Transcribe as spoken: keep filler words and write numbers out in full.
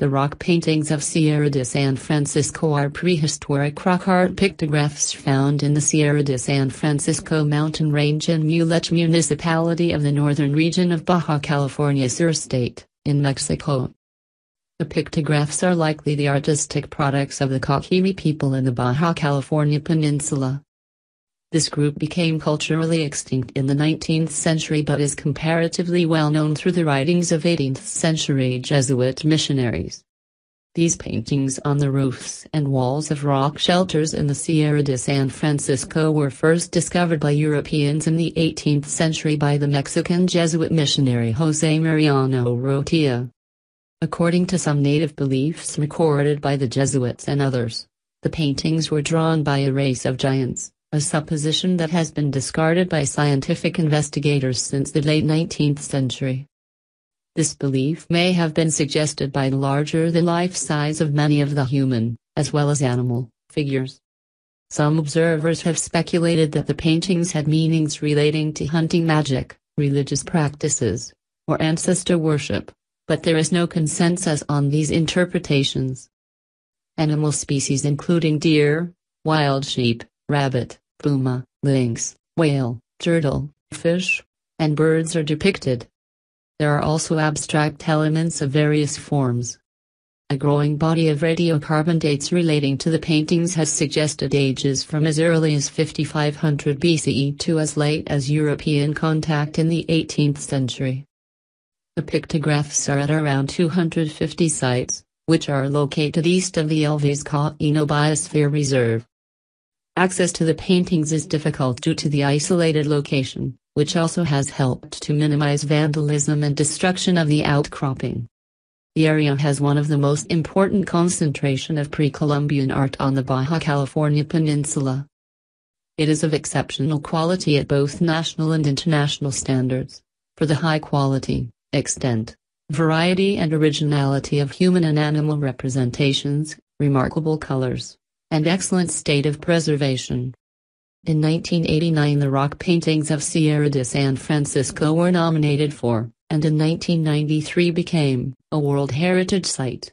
The rock paintings of Sierra de San Francisco are prehistoric rock art pictographs found in the Sierra de San Francisco mountain range in Mulegé municipality of the northern region of Baja California Sur state, in Mexico. The pictographs are likely the artistic products of the Cochimí people in the Baja California peninsula. This group became culturally extinct in the nineteenth century but is comparatively well known through the writings of eighteenth century Jesuit missionaries. These paintings on the roofs and walls of rock shelters in the Sierra de San Francisco were first discovered by Europeans in the eighteenth century by the Mexican Jesuit missionary Jose Mariano Rotilla. According to some native beliefs recorded by the Jesuits and others, the paintings were drawn by a race of giants, a supposition that has been discarded by scientific investigators since the late nineteenth century. This belief may have been suggested by the larger-than-life size of many of the human, as well as animal, figures. Some observers have speculated that the paintings had meanings relating to hunting magic, religious practices, or ancestor worship, but there is no consensus on these interpretations. Animal species including deer, wild sheep, rabbit, puma, lynx, whale, turtle, fish, and birds are depicted. There are also abstract elements of various forms. A growing body of radiocarbon dates relating to the paintings has suggested ages from as early as fifty-five hundred B C E to as late as European contact in the eighteenth century. The pictographs are at around two hundred fifty sites, which are located east of the El Vizcaíno Biosphere Reserve. Access to the paintings is difficult due to the isolated location, which also has helped to minimize vandalism and destruction of the outcropping. The area has one of the most important concentration of pre-Columbian art on the Baja California Peninsula. It is of exceptional quality at both national and international standards, for the high quality, extent, variety and originality of human and animal representations, remarkable colors, and excellent state of preservation. In nineteen eighty-nine the rock paintings of Sierra de San Francisco were nominated for, and in nineteen ninety-three became, a World Heritage Site.